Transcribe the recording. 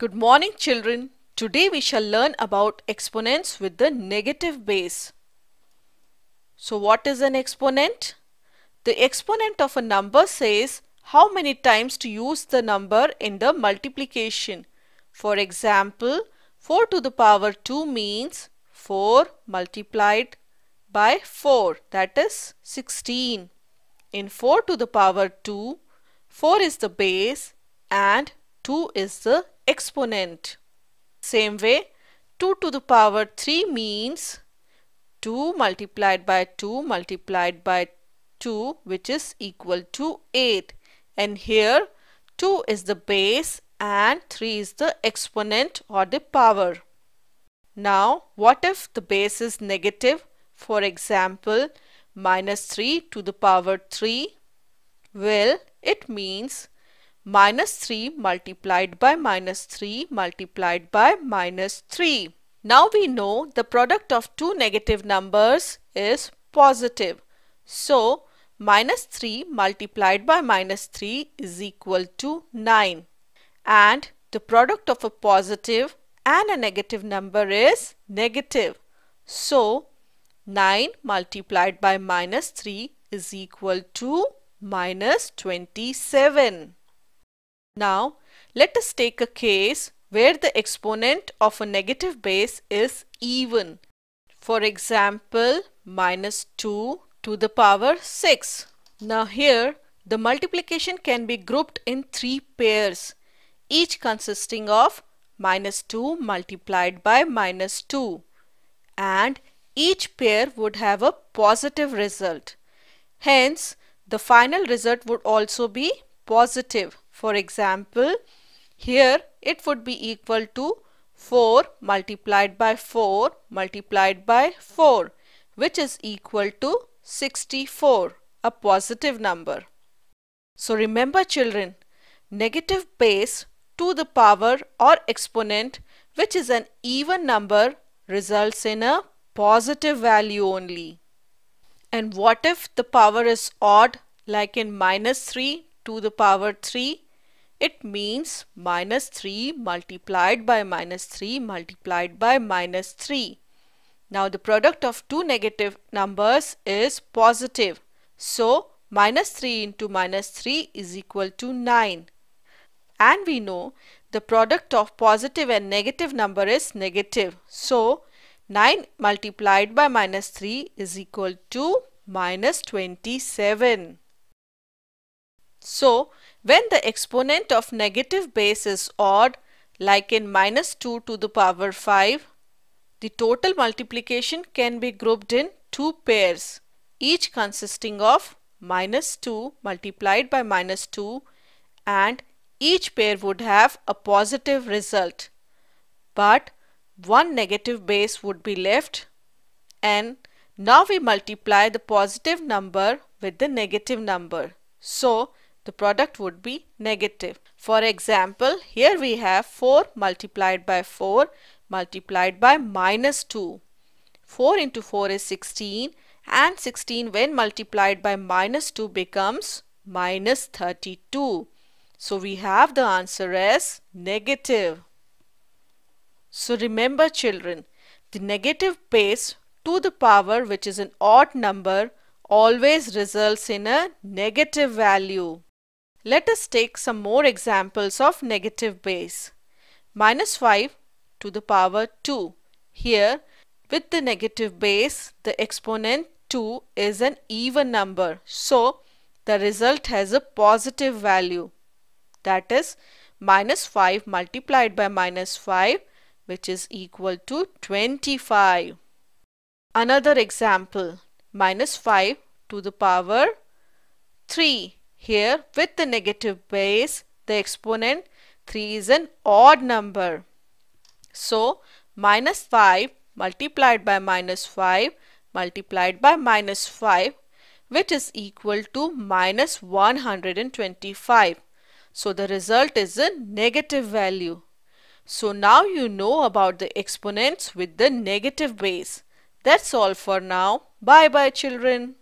Good morning, children. Today we shall learn about exponents with the negative base. So what is an exponent? The exponent of a number says how many times to use the number in the multiplication. For example, 4 to the power 2 means 4 multiplied by 4, that is 16. In 4 to the power 2, 4 is the base and 2 is the exponent. Same way, 2 to the power 3 means 2 multiplied by 2 multiplied by 2, which is equal to 8. And here 2 is the base and 3 is the exponent or the power. Now, what if the base is negative? For example, minus 3 to the power 3. Well, it means minus 3 multiplied by minus 3 multiplied by minus 3. Now we know the product of two negative numbers is positive. So, minus 3 multiplied by minus 3 is equal to 9. And the product of a positive and a negative number is negative. So, 9 multiplied by minus 3 is equal to minus 27. Now, let us take a case where the exponent of a negative base is even. For example, minus 2 to the power 6. Now here, the multiplication can be grouped in three pairs, each consisting of minus 2 multiplied by minus 2. And each pair would have a positive result. Hence, the final result would also be positive. For example, here it would be equal to 4 multiplied by 4 multiplied by 4, which is equal to 64, a positive number. So remember, children, negative base to the power or exponent, which is an even number, results in a positive value only. And what if the power is odd, like in minus 3 to the power 3? It means minus 3 multiplied by minus 3 multiplied by minus 3. Now the product of two negative numbers is positive. So minus 3 into minus 3 is equal to 9. And we know the product of positive and negative number is negative. So 9 multiplied by minus 3 is equal to minus 27. So, when the exponent of negative base is odd, like in minus 2 to the power 5, the total multiplication can be grouped in two pairs, each consisting of minus 2 multiplied by minus 2, and each pair would have a positive result. But one negative base would be left, and now we multiply the positive number with the negative number. So, the product would be negative. For example, here we have 4 multiplied by 4 multiplied by minus 2. 4 into 4 is 16, and 16 when multiplied by minus 2 becomes minus 32. So we have the answer as negative. So remember, children, the negative base to the power, which is an odd number, always results in a negative value. Let us take some more examples of negative base. Minus 5 to the power 2. Here, with the negative base, the exponent 2 is an even number. So, the result has a positive value. That is, minus 5 multiplied by minus 5, which is equal to 25. Another example, minus 5 to the power 3. Here, with the negative base, the exponent 3 is an odd number. So, minus 5 multiplied by minus 5 multiplied by minus 5, which is equal to minus 125. So, the result is a negative value. So, now you know about the exponents with the negative base. That's all for now. Bye-bye, children.